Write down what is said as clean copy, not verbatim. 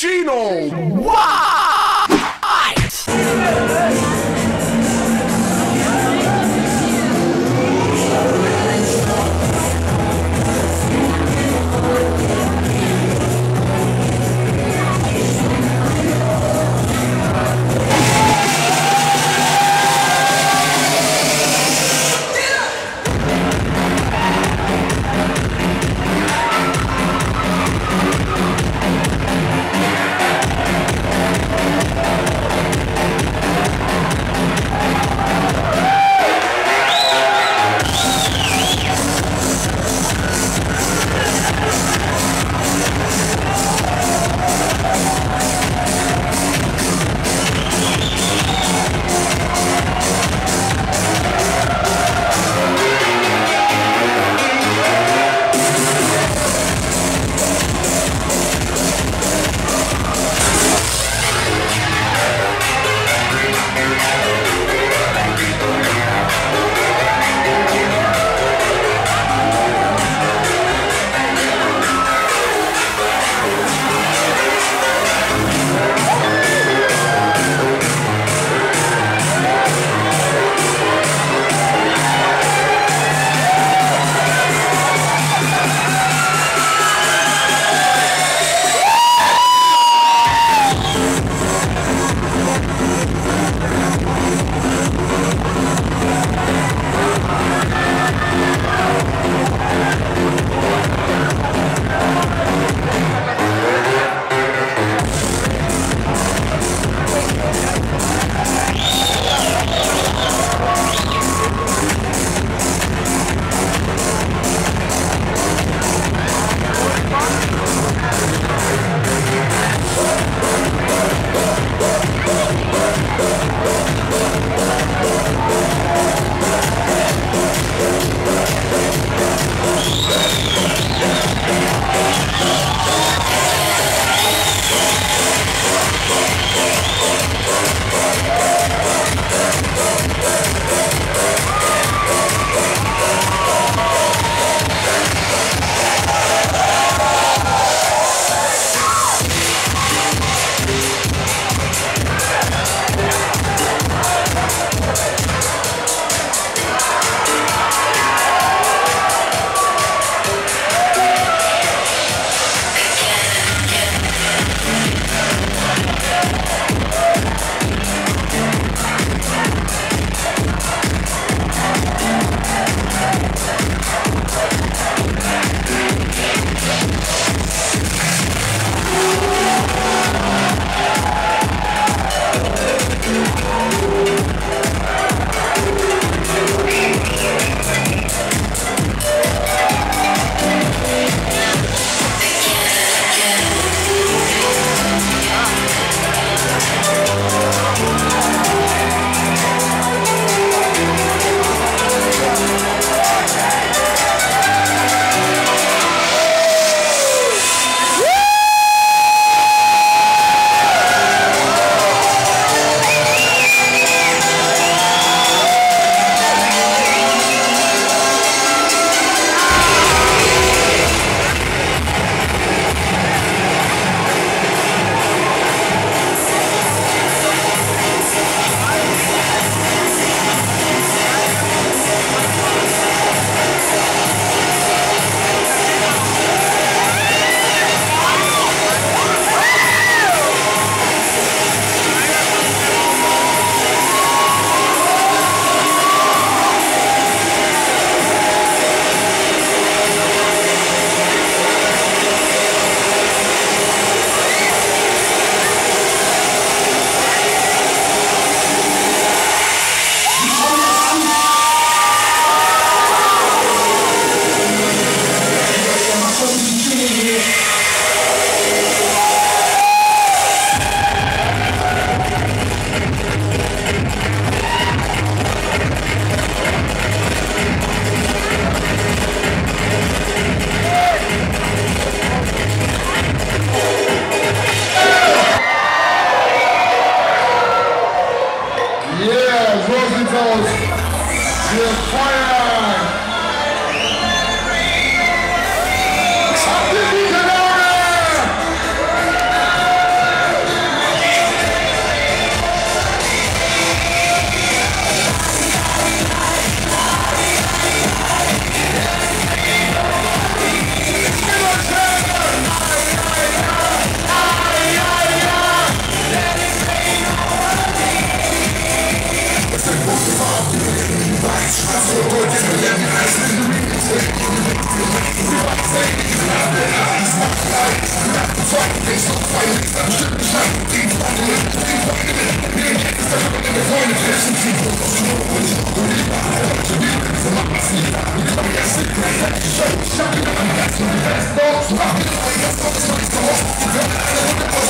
Gino Wild! Fire! Something I'm